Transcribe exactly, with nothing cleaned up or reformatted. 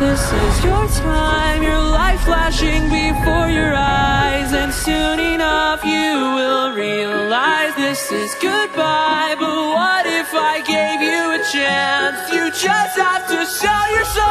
This is your time, your life flashing before your eyes, and soon enough you will realize this is goodbye. But what if I gave you a chance? You just have to sell your soul.